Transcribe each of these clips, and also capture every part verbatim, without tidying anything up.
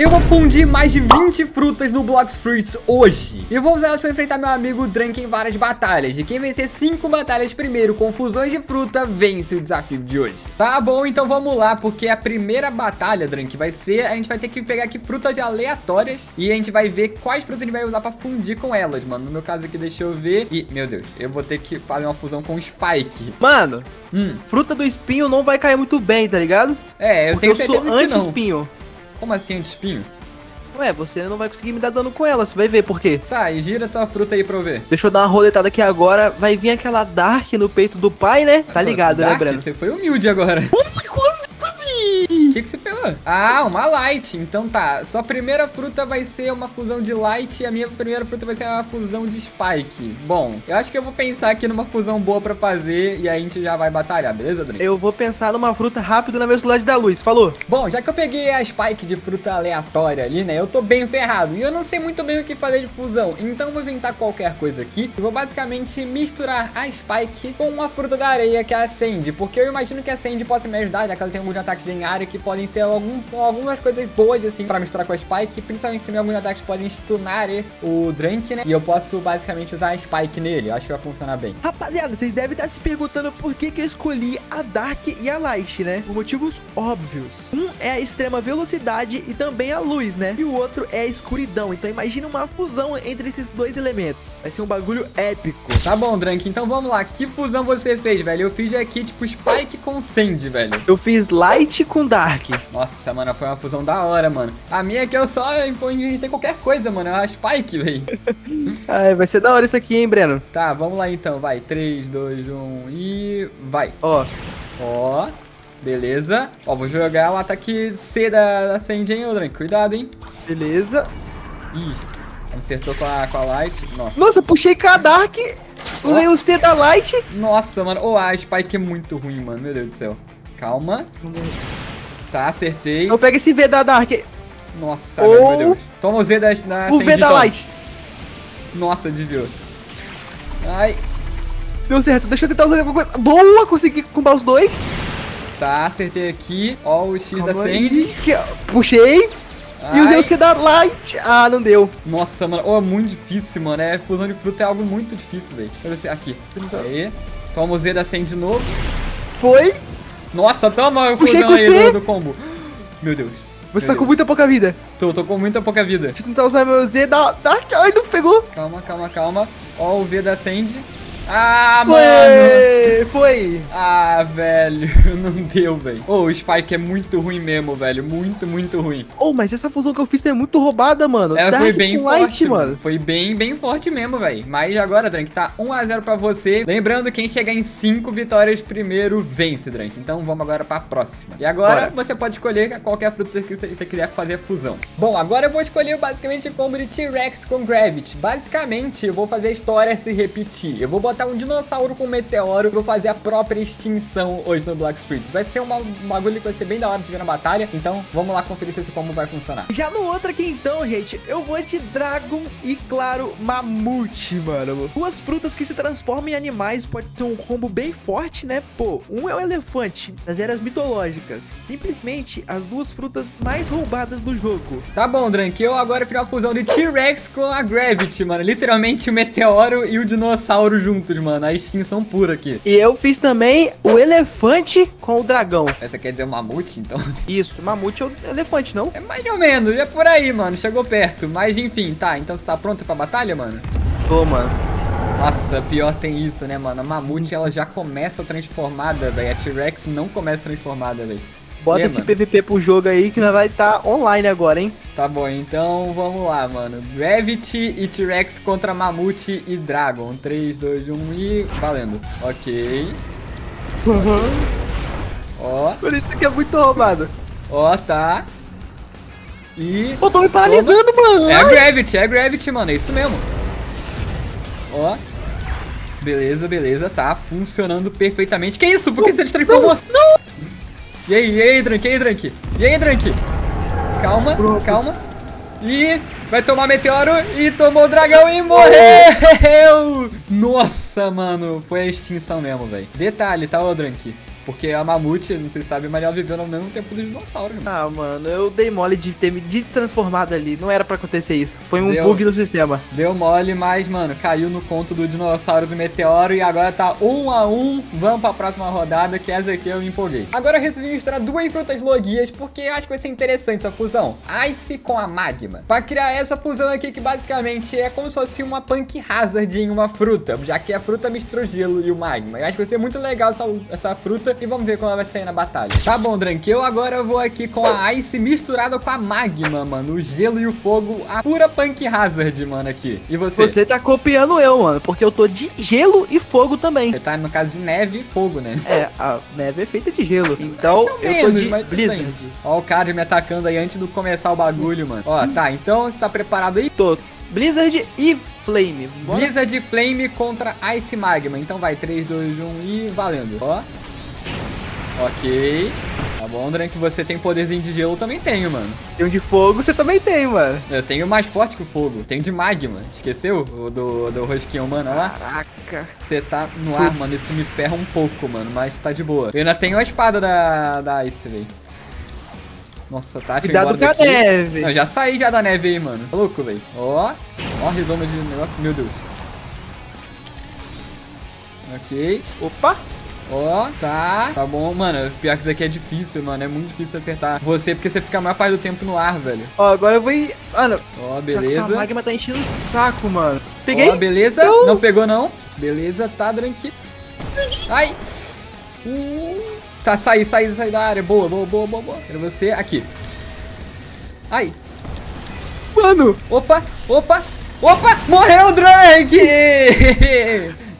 Eu vou fundir mais de vinte frutas no Blox Fruits hoje. E vou usar elas para enfrentar meu amigo Drank em várias batalhas. E quem vencer cinco batalhas primeiro com fusões de fruta, vence o desafio de hoje. Tá bom, então vamos lá, porque a primeira batalha, Drank, vai ser... A gente vai ter que pegar aqui frutas aleatórias e a gente vai ver quais frutas a gente vai usar para fundir com elas, mano. No meu caso aqui, deixa eu ver. Ih, meu Deus, eu vou ter que fazer uma fusão com o Spike. Mano, hum. fruta do espinho não vai cair muito bem, tá ligado? É, eu porque tenho certeza que não. eu sou anti-espinho. Como assim, anti-espinho? Ué, você não vai conseguir me dar dano com ela, você vai ver por quê. Tá, e gira tua fruta aí pra eu ver. Deixa eu dar uma roletada aqui agora. Vai vir aquela Dark no peito do pai, né? Tá ligado, Dark, né, Breno? Você foi humilde agora. O que que você pegou? Ah, uma Light. Então tá, sua primeira fruta vai ser uma fusão de Light e a minha primeira fruta vai ser uma fusão de Spike. Bom, eu acho que eu vou pensar aqui numa fusão boa pra fazer e aí a gente já vai batalhar, beleza, Drank? Eu vou pensar numa fruta rápido na velocidade da luz, falou? Bom, já que eu peguei a Spike de fruta aleatória ali, né, eu tô bem ferrado e eu não sei muito bem o que fazer de fusão. Então eu vou inventar qualquer coisa aqui e vou basicamente misturar a Spike com uma fruta da areia que é a Sandy, porque eu imagino que a Sandy possa me ajudar, já que ela tem alguns ataques em área que podem ser algum, algumas coisas boas, assim, pra misturar com a Spike. Principalmente também alguns ataques podem stunar o Drank, né? E eu posso, basicamente, usar a Spike nele. Eu acho que vai funcionar bem. Rapaziada, vocês devem estar se perguntando por que que eu escolhi a Dark e a Light, né? Por motivos óbvios. Um é a extrema velocidade e também a luz, né? E o outro é a escuridão. Então imagina uma fusão entre esses dois elementos. Vai ser um bagulho épico. Tá bom, Drank. Então vamos lá. Que fusão você fez, velho? Eu fiz aqui, tipo, Spike com Sandy, velho. Eu fiz Light com Dark. Nossa, mano, foi uma fusão da hora, mano. A minha aqui eu só inventei qualquer coisa, mano. É uma Spike, velho. Ai, vai ser da hora isso aqui, hein, Breno? Tá, vamos lá então, vai. três, dois, um e... vai. Ó. Ó. Beleza. Ó, vou jogar o ataque C da, da Sandy, hein, Drank? Cuidado, hein. Beleza. Ih, acertou com a, com a Light. Nossa, Nossa puxei com a Dark. Usei o C da Light. Nossa, mano. Ó, oh, a Spike é muito ruim, mano. Meu Deus do céu. Calma. Tá, acertei. Eu pego esse V da Dark. Nossa, oh, meu Deus. Toma o Z da, da o V da Light. Nossa, desviou. Ai. Deu certo. Deixa eu tentar usar alguma coisa. Boa, consegui combar os dois. Tá, acertei aqui. Ó, o X Calma da Sandy. Puxei. Ai. E usei o C da Light. Ah, não deu. Nossa, mano. Oh, é muito difícil, mano. É, fusão de fruta é algo muito difícil, velho. Deixa eu ver se... aqui. Aí. Toma o Z da Sandy de novo. Foi. Nossa, toma o fusão aí do combo. Meu Deus. Você tá com muita pouca vida. Tô, tô com muita pouca vida. Deixa eu tentar usar meu Z da... Ai, não pegou. Calma, calma, calma. Ó, o V da Sandy. Ah, mano. Foi. Ah, velho. Não deu, velho. Ô, o Spike é muito ruim mesmo, velho. Muito, muito ruim. Ô, mas essa fusão que eu fiz é muito roubada, mano. Ela foi bem forte, mano. Foi bem, bem forte mesmo, velho. Mas agora, Drank, tá um a zero pra você. Lembrando, quem chegar em cinco vitórias primeiro vence, Drank. Então vamos agora pra próxima. E agora você pode escolher qualquer fruta que você quiser fazer a fusão. Bom, agora eu vou escolher basicamente o combo de T-Rex com Gravity. Basicamente, eu vou fazer a história se repetir. Eu vou botar um dinossauro com um meteoro. Vou fazer a própria extinção hoje no Blox Fruits. Vai ser uma, um bagulho que vai ser bem da hora de ver na batalha. Então vamos lá conferir se esse combo vai funcionar. Já no outro aqui então, gente, eu vou de Dragon e, claro, Mamute, mano. Duas frutas que se transformam em animais. Pode ter um combo bem forte, né? Pô, um é o elefante das eras mitológicas. Simplesmente as duas frutas mais roubadas do jogo. Tá bom, Drank. Eu agora fiz uma fusão de T-Rex com a Gravity, mano. Literalmente o meteoro e o dinossauro juntos, mano, a extinção pura aqui. E eu fiz também o elefante com o dragão. Essa quer dizer o mamute, então? Isso, mamute é o elefante, não? É mais ou menos, é por aí, mano, chegou perto. Mas enfim, tá, então você tá pronto pra batalha, mano? Tô, mano. Nossa, pior tem isso, né, mano? A mamute, ela já começa transformada, velho. A T-Rex não começa transformada, velho. Bota é, esse mano. P V P pro jogo aí que nós vai estar tá online agora, hein? Tá bom, então vamos lá, mano. Gravity e T-Rex contra Mamute e Dragon. três, dois, um e... valendo. Ok. Uhum. Ó. Por isso que é muito roubado. Ó, tá. E... eu tô me paralisando, Toma. mano. É a Gravity, é a Gravity, mano. É isso mesmo. Ó. Beleza, beleza. Tá funcionando perfeitamente. Que isso? Por que não, você transformou? Não! não. E aí, e aí, Drank, e aí, Drank. E aí, Drank. Calma, Pronto. calma. E vai tomar meteoro e tomou o dragão e morreu. Nossa, mano, foi a extinção mesmo, velho. Detalhe, tá, ô Drank? Porque a mamute, não sei se sabe, mas ela viveu no mesmo tempo do dinossauro. Mano. Ah, mano, eu dei mole de ter me destransformado ali. Não era pra acontecer isso. Foi um deu, bug no sistema. Deu mole, mas, mano, caiu no conto do dinossauro do meteoro. E agora tá um a um. Vamos pra próxima rodada, que essa aqui eu me empolguei. Agora eu resolvi misturar duas frutas logias, porque eu acho que vai ser interessante essa fusão. Ice com a magma. Pra criar essa fusão aqui, que basicamente é como se fosse uma Punk Hazard em uma fruta. Já que a fruta mistura o gelo e o magma. Eu acho que vai ser muito legal essa, essa fruta. E vamos ver como ela vai sair na batalha. Tá bom, Drank, eu agora vou aqui com a Ice misturada com a Magma, mano. O gelo e o fogo, a pura Punk Hazard, mano, aqui. E você? Você tá copiando eu, mano, porque eu tô de gelo e fogo também. Você tá, no caso, de neve e fogo, né? É, a neve é feita de gelo. Então, eu tô de Blizzard. Ó o cara me atacando aí antes de começar o bagulho, mano. Ó, tá, então, você tá preparado aí? Tô. Blizzard e Flame. Bora. Blizzard, Flame contra Ice Magma. Então vai, três, dois, um e valendo. Ó. Ok. Tá bom, Drank, você tem poderzinho de gelo, eu também tenho, mano. Tem um de fogo, você também tem, mano. Eu tenho mais forte que o fogo. Tenho de magma. Esqueceu? O do, do rosquinho, mano, lá. Caraca. Você tá no ar, mano. Isso me ferra um pouco, mano. Mas tá de boa. Eu ainda tenho a espada da, da Ice, velho. Nossa, tá, deixa eu ir embora daqui. Cuidado com a neve. Não, já saí já da neve aí, mano. Tá louco, velho. Ó. Ó, redoma de negócio. Meu Deus. Ok. Opa. Ó, oh, tá. Tá bom, mano. Pior que isso aqui é difícil, mano. É muito difícil acertar você, porque você fica a maior parte do tempo no ar, velho. Ó, oh, agora eu vou ir... Mano... Ó, oh, beleza. Essa magma tá enchendo o saco, mano. Peguei? Ó, oh, beleza. Não. não pegou, não. Beleza, tá, tranquilo. Ai. Uh, tá, sai, sai, sai da área. Boa, boa, boa, boa, boa. Quero você aqui. Ai. Mano. Opa, opa, opa. Morreu o Drank!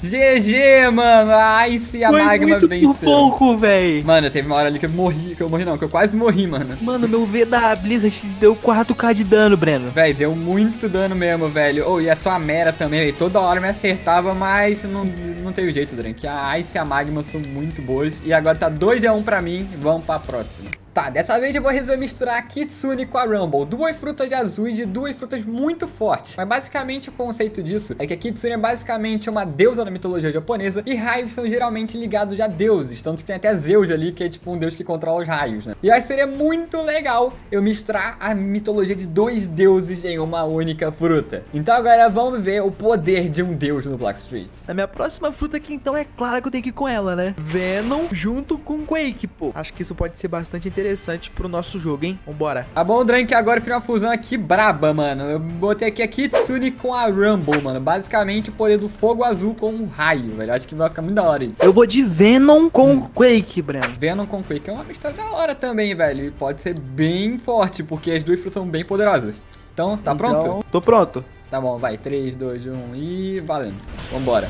G G, mano, a Ice e a Foi Magma muito venceu. Por pouco, velho. Mano, teve uma hora ali que eu morri, que eu morri não, que eu quase morri, mano. Mano, meu V da Blizzard deu quatro mil de dano, Breno. Velho, deu muito dano mesmo, velho. Oh, e a tua Mera também, véio. Toda hora me acertava, mas não, não teve jeito, Drank. A Ice e a Magma são muito boas. E agora tá dois a um pra mim, vamos pra próxima. Tá, dessa vez eu vou resolver misturar a Kitsune com a Rumble. Duas frutas azuis e duas frutas muito fortes. Mas basicamente o conceito disso é que a Kitsune é basicamente uma deusa da mitologia japonesa. E raios são geralmente ligados a deuses. Tanto que tem até Zeus ali, que é tipo um deus que controla os raios, né? E acho que seria muito legal eu misturar a mitologia de dois deuses em uma única fruta. Então agora vamos ver o poder de um deus no Blox Fruits. A minha próxima fruta aqui então é clara que eu tenho que ir com ela, né? Venom junto com Quake, pô. Acho que isso pode ser bastante interessante. Interessante pro nosso jogo, hein? Vambora. Tá bom, Drank, agora eu fiz uma fusão aqui braba, mano. Eu botei aqui a Kitsune com a Rumble, mano. Basicamente o poder do fogo azul com um raio, velho. Acho que vai ficar muito da hora isso. Eu vou de Venom com hum. Quake, Breno. Venom com Quake é uma mistura da hora também, velho. E pode ser bem forte, porque as duas frutas são bem poderosas. Então, tá então, pronto? Tô pronto. Tá bom, vai. três, dois, um e valendo. Vambora.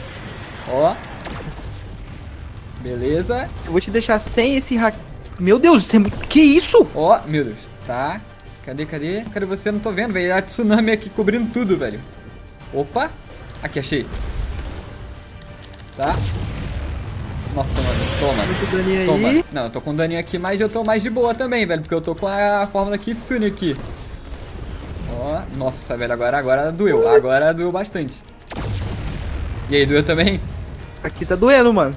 Ó. Beleza. Eu vou te deixar sem esse hack. Meu Deus, você... que isso? Ó, oh, meu Deus. Tá. Cadê, cadê? Cadê você? Não tô vendo, velho. A tsunami aqui cobrindo tudo, velho. Opa. Aqui, achei. Tá. Nossa, mano. Toma. Deixa o Toma. Aí. Não, eu tô com o daninho aqui, mas eu tô mais de boa também, velho. Porque eu tô com a forma da Kitsune aqui. Ó. Oh, nossa, velho. Agora, agora doeu. Agora doeu bastante. E aí, doeu também? Aqui tá doendo, mano.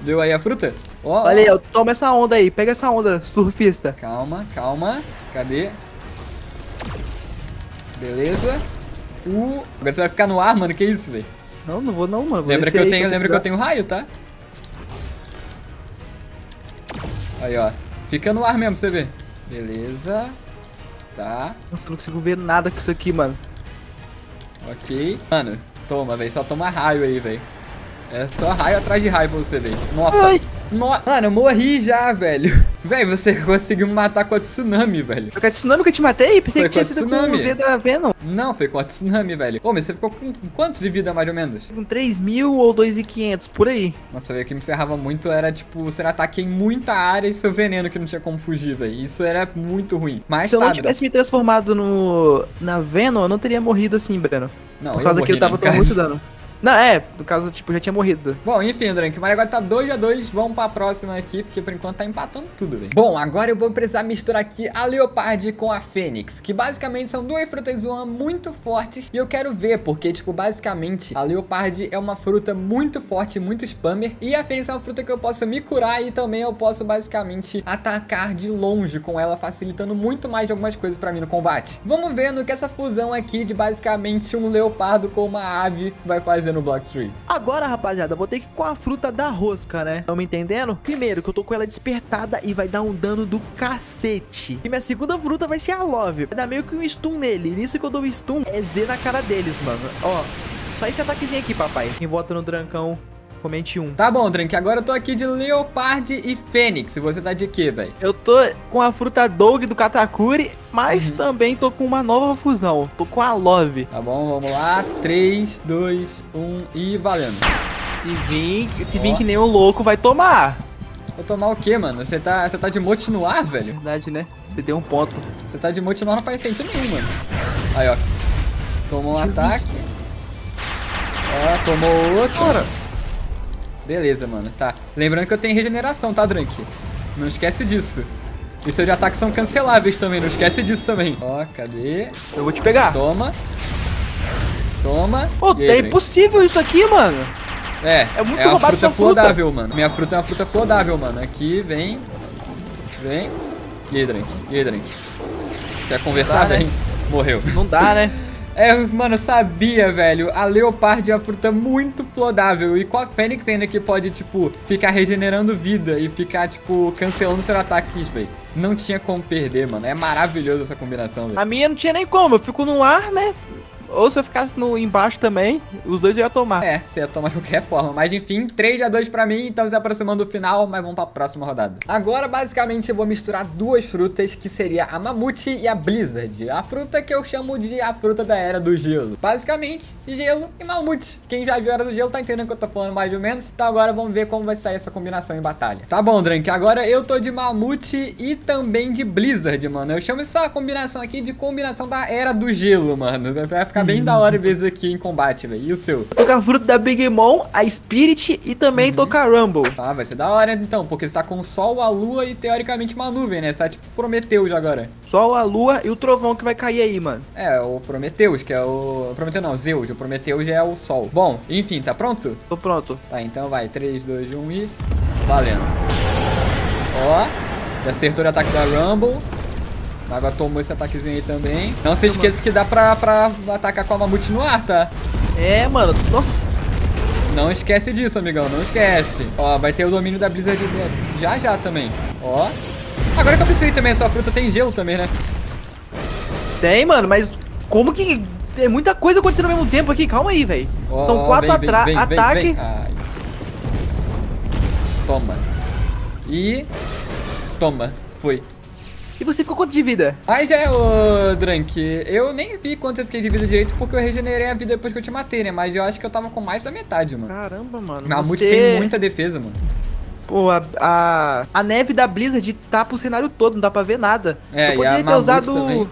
Deu aí a fruta? Oh, olha aí, oh. Toma essa onda aí, pega essa onda, surfista. Calma, calma, cadê? Beleza. Uh, agora você vai ficar no ar, mano, que isso, velho? Não, não vou não, mano. Vou lembra que eu tenho, lembra que eu tenho raio, tá? Aí, ó, fica no ar mesmo, você vê. Beleza. Tá. Nossa, eu não consigo ver nada com isso aqui, mano. Ok. Mano, toma, velho, só toma raio aí, velho. É só raio atrás de raio pra você ver. Nossa. Ai. No... Mano, eu morri já, velho. Velho, você conseguiu me matar com a tsunami, velho. Foi com a tsunami que eu te matei? Pensei foi que tinha sido com o Z da Venom. Não, foi com a tsunami, velho. Ô, mas você ficou com quanto de vida, mais ou menos? Com três mil ou dois mil e quinhentos, por aí. Nossa, velho, o que me ferrava muito era, tipo, você ataque em muita área e seu veneno que não tinha como fugir, velho. Isso era muito ruim. Mas se eu não tivesse me transformado no... na Venom, eu não teria morrido assim, Breno. Não, Por eu causa morri, que eu tava né, tomando muito dano. Não, é, no caso, tipo, já tinha morrido. Bom, enfim, Drank, o Mario agora tá dois a dois. Vamos pra próxima aqui, porque por enquanto tá empatando tudo, velho. Bom, agora eu vou precisar misturar aqui a Leopardi com a Fênix, que basicamente são duas frutas zoan muito fortes. E eu quero ver, porque, tipo, basicamente, a Leopardi é uma fruta muito forte, muito spammer. E a Fênix é uma fruta que eu posso me curar e também eu posso, basicamente, atacar de longe com ela, facilitando muito mais algumas coisas pra mim no combate. Vamos ver no que essa fusão aqui de, basicamente, um leopardo com uma ave vai fazer no Blox Fruits. Agora, rapaziada, vou ter que ir com a fruta da rosca, né? Estão me entendendo? Primeiro, que eu tô com ela despertada e vai dar um dano do cacete. E minha segunda fruta vai ser a Love. Vai dar meio que um stun nele. E nisso que eu dou stun é Z na cara deles, mano. Ó, só esse ataquezinho aqui, papai. Quem vota no Drancão, comente um. Tá bom, Drank, agora eu tô aqui de Leopardi e Fênix. Você tá de quê, velho? Eu tô com a fruta Dog do Katakuri, mas uhum. também tô com uma nova fusão. Tô com a Love. Tá bom, vamos lá. três, dois, um e valendo. Se vir, se vir que nem um louco, vai tomar. Vou tomar o quê, mano? Você tá, você tá de mote no ar, velho? Verdade, né? Você tem um ponto. Você tá de mote no ar, não faz sentido nenhum, mano. Aí, ó. Tomou um ataque. Ó, tomou outro. Cara. Beleza, mano, tá. Lembrando que eu tenho regeneração, tá, Drank? Não esquece disso. E seus ataques são canceláveis também, não esquece disso também. Ó, cadê? Eu vou te pegar. Toma. Toma. Pô, é impossível isso aqui, mano. É, é muito roubado. É uma fruta flodável, mano. Minha fruta é uma fruta flodável, mano. Aqui, vem. Vem. E aí, Drank? E aí, Drank? Quer conversar, velho? Morreu. Não dá, né? É, mano, eu sabia, velho. A Leopardi é uma fruta muito flodável. E com a Fênix ainda que pode, tipo, ficar regenerando vida e ficar, tipo, cancelando seus ataques, velho. Não tinha como perder, mano. É maravilhoso essa combinação, velho. A minha não tinha nem como. Eu fico no ar, né? Ou se eu ficasse no embaixo também, os dois eu ia tomar. É, você ia tomar de qualquer forma. Mas enfim, três a dois pra mim, então se aproximando do final, mas vamos pra próxima rodada. Agora, basicamente, eu vou misturar duas frutas, que seria a Mamute e a Blizzard. A fruta que eu chamo de a fruta da Era do Gelo. Basicamente, gelo e mamute. Quem já viu a Era do Gelo tá entendendo o que eu tô falando mais ou menos. Então agora vamos ver como vai sair essa combinação em batalha. Tá bom, Drank, agora eu tô de Mamute e também de Blizzard, mano. Eu chamo essa combinação aqui de combinação da Era do Gelo, mano. Vai ficar bem da hora vezes aqui em combate, velho. E o seu? Tô com a fruta da Big Mom, a Spirit e também uhum. tô com a Rumble. Ah, vai ser da hora então, porque você tá com o Sol, a Lua e teoricamente uma nuvem, né? Você tá tipo Prometheus agora. Sol, a Lua e o trovão que vai cair aí, mano. É, o Prometheus, que é o... Prometheus não, Zeus. O Prometheus é o Sol. Bom, enfim, tá pronto? Tô pronto. Tá, então vai. três, dois, um e... Valendo. Ó, já acertou o ataque da Rumble. Agora tomou esse ataquezinho aí também. Não se esqueça que dá pra, pra atacar com a Mamute no ar, tá? É, mano. Nossa. Não esquece disso, amigão. Não esquece. Ó, vai ter o domínio da Blizzard já já também. Ó. Agora que eu pensei também, a sua fruta tem gelo também, né? Tem, mano. Mas como que... Tem muita coisa acontecendo ao mesmo tempo aqui. Calma aí, velho. São quatro atrás. Ataque. Vem, vem. Toma. E... Toma. Foi. E você ficou quanto de vida? Mas é, ô Drank, eu nem vi quanto eu fiquei de vida direito, porque eu regenerei a vida depois que eu te matei, né? Mas eu acho que eu tava com mais da metade, mano. Caramba, mano. A Mamute você... tem muita defesa, mano. Pô, a, a, a neve da Blizzard tapa o cenário todo, não dá pra ver nada. É, eu poderia e a ter usado também.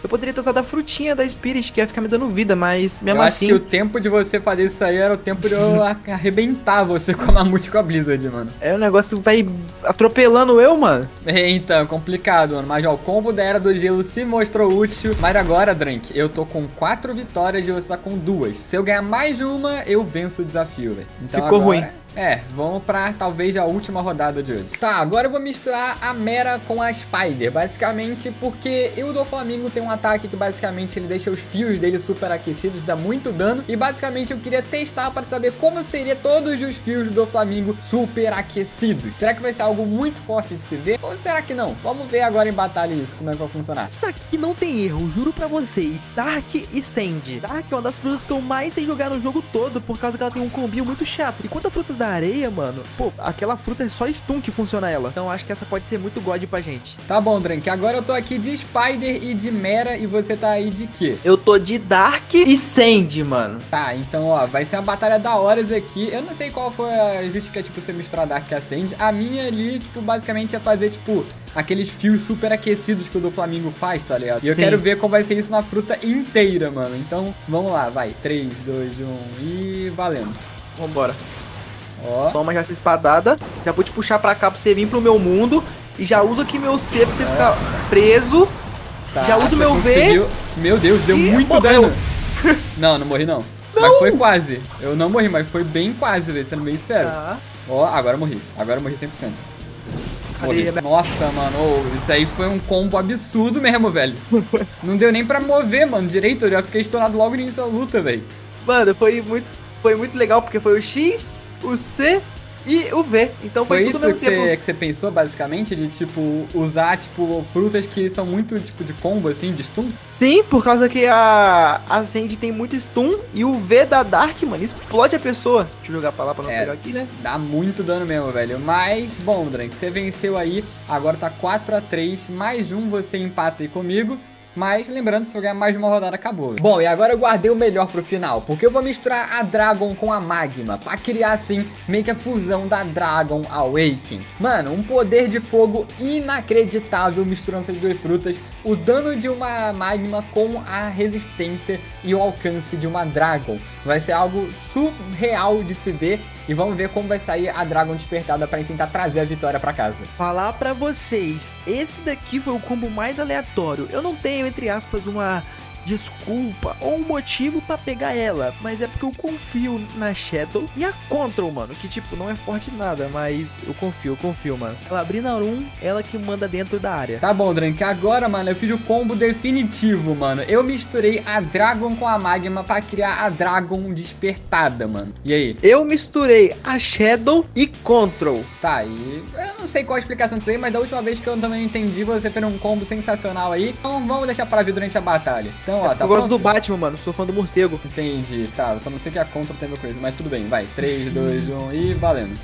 Eu poderia ter usado a frutinha da Spirit, que ia ficar me dando vida, mas mesmo eu assim... Eu acho que o tempo de você fazer isso aí era o tempo de eu arrebentar você com a Mamute e com a Blizzard, mano. É, o negócio vai atropelando eu, mano. É, então, complicado, mano. Mas, ó, o combo da Era do Gelo se mostrou útil. Mas agora, Drank, eu tô com quatro vitórias e você tá com duas. Se eu ganhar mais uma, eu venço o desafio, velho. Então, ficou agora... ruim. É, vamos pra talvez a última rodada de hoje. Tá, agora eu vou misturar a Mera com a Spider, basicamente porque eu do Flamingo tem um ataque que basicamente ele deixa os fios dele super aquecidos, dá muito dano. E basicamente eu queria testar pra saber como seria todos os fios do Flamingo super aquecidos. Será que vai ser algo muito forte de se ver? Ou será que não? Vamos ver agora em batalha isso, como é que vai funcionar. Isso aqui não tem erro, juro pra vocês. Dark e Sandy. Dark é uma das frutas que eu mais sei jogar no jogo todo, por causa que ela tem um combinho muito chato. E quanto a fruta da areia, mano, pô, aquela fruta é só stun que funciona ela. Então acho que essa pode ser muito god pra gente. Tá bom, Drank. Agora eu tô aqui de Spider e de Mera e você tá aí de quê? Eu tô de Dark e Sandy, mano. Tá, então, ó, vai ser uma batalha da horas aqui. Eu não sei qual foi a justificativa pra você misturar Dark e a Sandy. A minha ali, tipo, basicamente é fazer, tipo, aqueles fios super aquecidos que o do Flamingo faz, tá ligado? E eu Sim. quero ver como vai ser isso na fruta inteira, mano. Então, vamos lá, vai. três, dois, um e valendo. Vambora. Ó. Toma já essa espadada. Já vou te puxar pra cá pra você vir pro meu mundo. E já uso aqui meu C pra você é. ficar preso. Tá, já uso meu conseguiu. V. Meu Deus, deu e muito morreu. dano. Não, não morri não. não. Mas foi quase. Eu não morri, mas foi bem quase, velho. Sendo bem sério. Tá. Ó, agora eu morri. Agora eu morri cem por cento. Morri. Nossa, mano, oh, isso aí foi um combo absurdo mesmo, velho. Não deu nem pra mover, mano, direito. Eu já fiquei estourado logo no início da luta, velho. Mano, foi muito, foi muito legal, porque foi o X, o C e o V. Então foi, foi tudo isso que você, que você pensou, basicamente, de, tipo, usar, tipo, frutas que são muito, tipo, de combo, assim, de stun? Sim, por causa que a, a Sandy tem muito stun e o V da Dark, mano, explode a pessoa. Deixa eu jogar pra lá pra não é, pegar aqui, né? Dá muito dano mesmo, velho. Mas, bom, Drank, você venceu aí, agora tá quatro a três, mais um você empata aí comigo. Mas, lembrando, se eu ganhar mais de uma rodada, acabou. Bom, e agora eu guardei o melhor pro final, porque eu vou misturar a Dragon com a Magma, pra criar, assim, meio que a fusão da Dragon Awakening. Mano, um poder de fogo inacreditável misturando essas duas frutas, o dano de uma Magma com a resistência e o alcance de uma Dragon. Vai ser algo surreal de se ver, e vamos ver como vai sair a Dragon despertada pra tentar trazer a vitória pra casa. Falar pra vocês, esse daqui foi o combo mais aleatório. Eu não tenho, entre aspas, uma desculpa ou um motivo pra pegar ela, mas é porque eu confio na Shadow e a Control, mano, que tipo, não é forte nada, mas eu confio, eu confio, mano. Ela abrir na um, ela que manda dentro da área. Tá bom, Drank, agora, mano, eu fiz o combo definitivo, mano. Eu misturei a Dragon com a Magma pra criar a Dragon despertada, mano. E aí? Eu misturei a Shadow e Control. Tá, e eu não sei qual a explicação disso aí, mas da última vez que eu também entendi, você fez um combo sensacional aí. Então vamos deixar pra vir durante a batalha. Então, ó, tá, eu gosto do Batman, mano, sou fã do morcego. Entendi, tá, só não sei que a Contra tem uma coisa, mas tudo bem, vai, três, dois, um e valendo.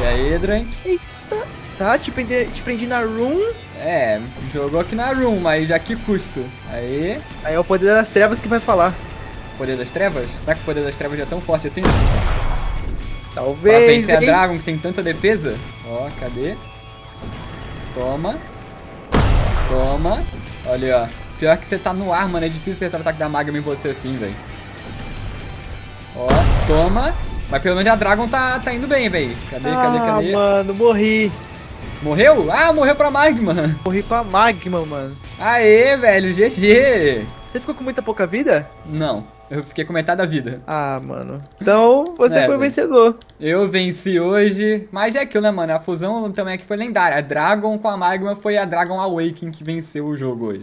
E aí, Drank? Eita, tá, te prendi, te prendi na room. É, jogou aqui na room, mas a que custo? Aí... Aí é o poder das trevas que vai falar. Poder das trevas? Será que o poder das trevas já é tão forte assim? Talvez, pra vencer hein? a Dragon, que tem tanta defesa. Ó, cadê? Toma. Toma. Olha, ó. Pior que você tá no ar, mano. É difícil acertar o ataque da Magma em você assim, velho. Ó, toma. Mas pelo menos a Dragon tá, tá indo bem, velho. Cadê, ah, cadê, cadê? Ah, mano, morri. Morreu? Ah, morreu pra Magma. Morri pra Magma, mano. Aê, velho, G G. Você ficou com muita pouca vida? Não. Eu fiquei com metade da vida. Ah, mano. Então, você é, foi o vencedor. Eu venci hoje. Mas é aquilo, né, mano? A fusão também aqui foi lendária. A Dragon com a Magma foi a Dragon Awakening que venceu o jogo hoje.